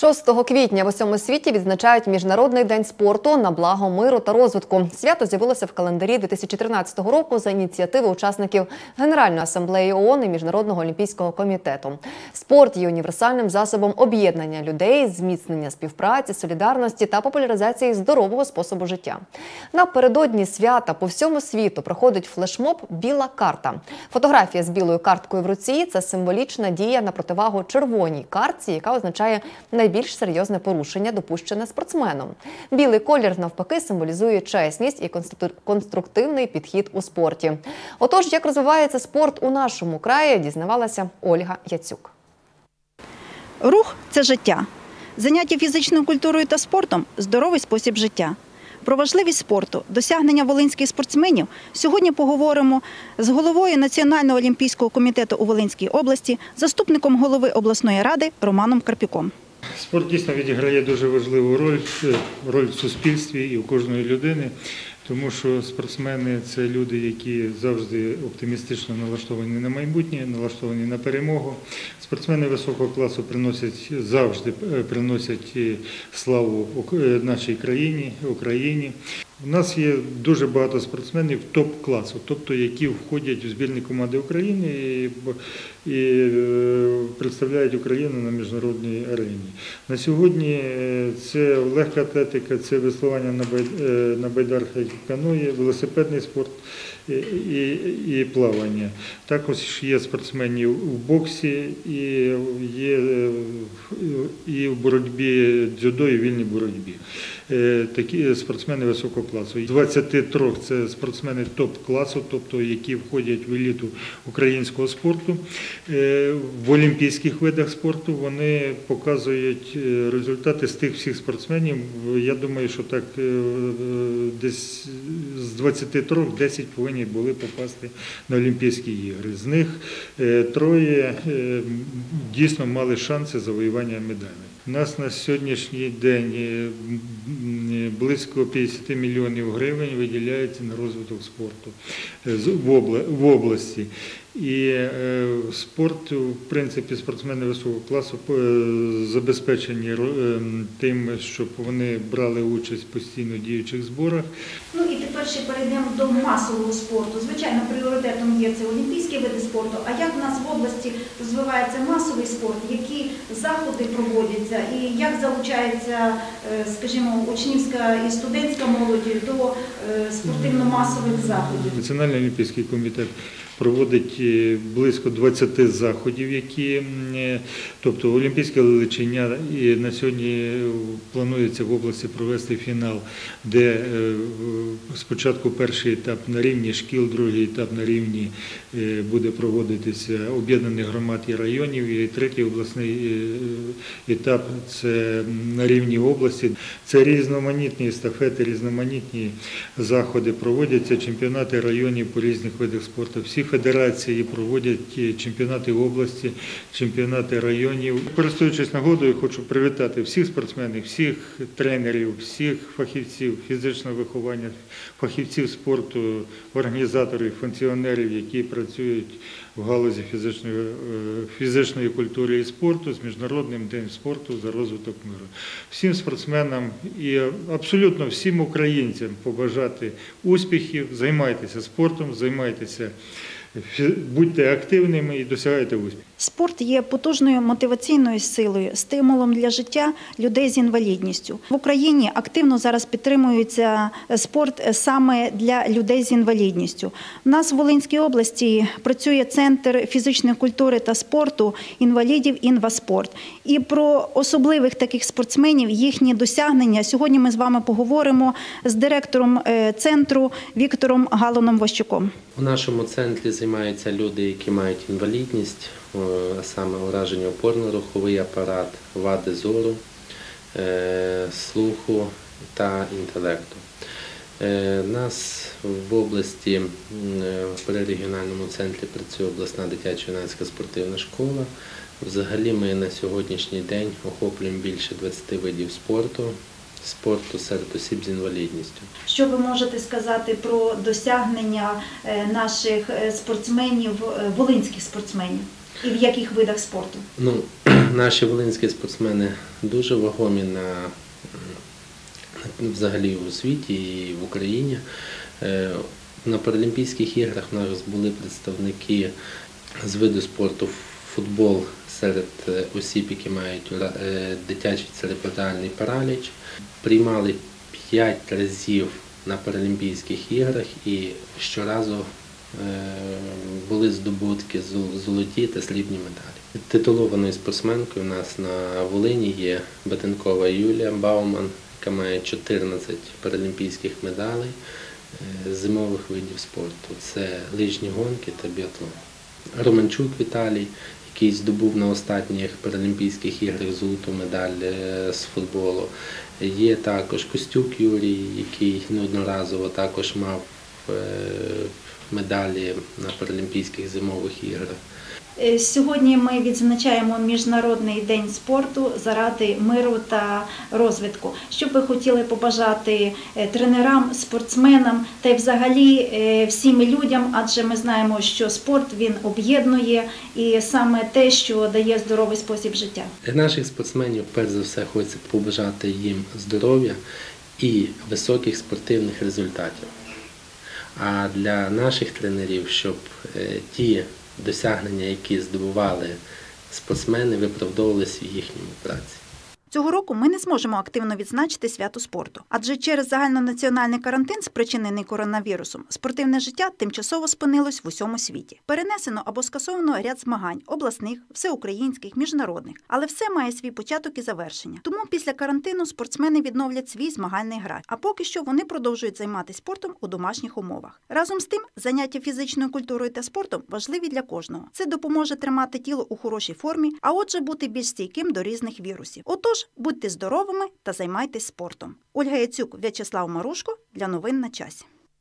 6 квітня в усьому світі відзначають Міжнародний день спорту на благо миру та розвитку. Свято з'явилося в календарі 2014 року за ініціативи учасників Генеральної асамблеї ООН і Міжнародного олімпійського комітету. Спорт є універсальним засобом об'єднання людей, зміцнення співпраці, солідарності та популяризації здорового способу життя. Напередодні свята по всьому світу проходить флешмоб «Біла карта». Фотографія з білою карткою в руці – це символічна дія на противагу червоній картці, яка означає найбільш серйозне порушення, допущене спортсменом. Білий колір, навпаки, символізує чесність і конструктивний підхід у спорті. Отож, як розвивається спорт у нашому краї, дізнавалася Ольга Яцюк. Рух – це життя. Заняття фізичною культурою та спортом – здоровий спосіб життя. Про важливість спорту, досягнення волинських спортсменів сьогодні поговоримо з головою Національного олімпійського комітету у Волинській області, заступником голови обласної ради Романом Карпіком. Спорт дійсно відіграє дуже важливу роль в суспільстві і у кожної людини, тому що спортсмени – це люди, які завжди оптимістично налаштовані на майбутнє, налаштовані на перемогу. Спортсмени високого класу завжди приносять славу нашій країні, Україні. У нас є дуже багато спортсменів топ-класу, тобто які входять у збірні команди України і представляють Україну на міжнародній арені. На сьогодні це легка атлетика, це веслування на байдарках, каної, велосипедний спорт і плавання. Також є спортсмени в боксі і в боротьбі дзюдо і вільній боротьбі. Такі спортсмени високого класу. 23 – це спортсмени топ-класу, тобто які входять в еліту українського спорту. В олімпійських видах спорту вони показують результати з тих всіх спортсменів. Я думаю, що так десь з 23 – 10 повинні були попасти на Олімпійські ігри. З них троє дійсно мали шанси завоювання медалей. У нас на сьогоднішній день близько 50 мільйонів гривень виділяється на розвиток спорту в області. І спорт, в принципі, спортсмени високого класу забезпечені тим, щоб вони брали участь в постійно діючих зборах. Ну і тепер ще перейдемо до масового спорту. Звичайно, пріоритетом є це олімпійські види спорту. А як у нас в області розвивається масовий спорт? Які заходи проводяться? І як залучається, скажімо, учнівська і студентська молодь до спортивно-масових заходів? Національний олімпійський комітет проводить близько 20 заходів, тобто олімпійське лечення, і на сьогодні планується в області провести фінал, де спочатку перший етап на рівні шкіл, другий етап на рівні буде проводитися об'єднаних громад і районів, і третій обласний етап це на рівні області. Це різноманітні естафети, різноманітні заходи проводяться, чемпіонати районів по різних видах спорту. Всі федерації проводять чемпіонати області, чемпіонати районів. Користуючись нагодою, хочу привітати всіх спортсменів, всіх тренерів, всіх фахівців фізичного виховання, фахівців спорту, організаторів, функціонерів, які працюють в галузі фізичної культури і спорту з Міжнародним днем спорту за розвиток миру. Всім спортсменам і абсолютно всім українцям побажати успіхів, займайтеся спортом, займайтеся, будьте активними і досягайте успіху. Спорт є потужною мотиваційною силою, стимулом для життя людей з інвалідністю. В Україні активно зараз підтримується спорт саме для людей з інвалідністю. У нас в Волинській області працює Центр фізичної культури та спорту інвалідів «Інваспорт». І про особливих таких спортсменів, їхні досягнення сьогодні ми з вами поговоримо з директором центру Віктором Галуном-Вощуком. У нашому центрі займаються люди, які мають інвалідність, а саме ураження опорно-руховий апарат, вади зору, слуху та інтелекту. Нас в області при регіональному центрі працює обласна дитячо-юнацька спортивна школа. Взагалі ми на сьогоднішній день охоплюємо більше 20 видів спорту серед осіб з інвалідністю. Що ви можете сказати про досягнення наших спортсменів, волинських спортсменів? І в яких видах спорту? наші волинські спортсмени дуже вагомі взагалі у світі і в Україні. На Паралімпійських іграх в нас були представники з виду спорту футбол серед осіб, які мають дитячий церебральний параліч. Приймали 5 разів на Паралімпійських іграх і щоразу були здобутки золоті та срібні медалі. Титулованою спортсменкою у нас на Волині є Батенкова Юлія Бауман, яка має 14 паралімпійських медалей зимових видів спорту. Це лижні гонки та біатлон. Романчук Віталій, який здобув на останніх Паралімпійських іграх золоту медаль з футболу. Є також Костюк Юрій, який неодноразово також мав медалі на Паралімпійських зимових іграх. Сьогодні ми відзначаємо Міжнародний день спорту заради миру та розвитку. Що б ви хотіли побажати тренерам, спортсменам та й взагалі всім людям, адже ми знаємо, що спорт він об'єднує і саме те, що дає здоровий спосіб життя. Наших спортсменів перш за все хочеться побажати їм здоров'я і високих спортивних результатів. А для наших тренерів, щоб ті досягнення, які здобували спортсмени, виправдовувалися в їхньому праці. Цього року ми не зможемо активно відзначити свято спорту, адже через загальнонаціональний карантин, спричинений коронавірусом, спортивне життя тимчасово спинилось в усьому світі. Перенесено або скасовано ряд змагань – обласних, всеукраїнських, міжнародних. Але все має свій початок і завершення. Тому після карантину спортсмени відновлять свій змагальний графік. А поки що вони продовжують займатися спортом у домашніх умовах. Разом з тим, заняття фізичною культурою та спортом важливі для кожного. Це допоможе тримати тіло у хорошій формі, а отже бути більш стійким до різних вірусів. Отож, будьте здоровими та займайтесь спортом. Ольга Яцюк, В'ячеслав Марушко. Для новин на часі.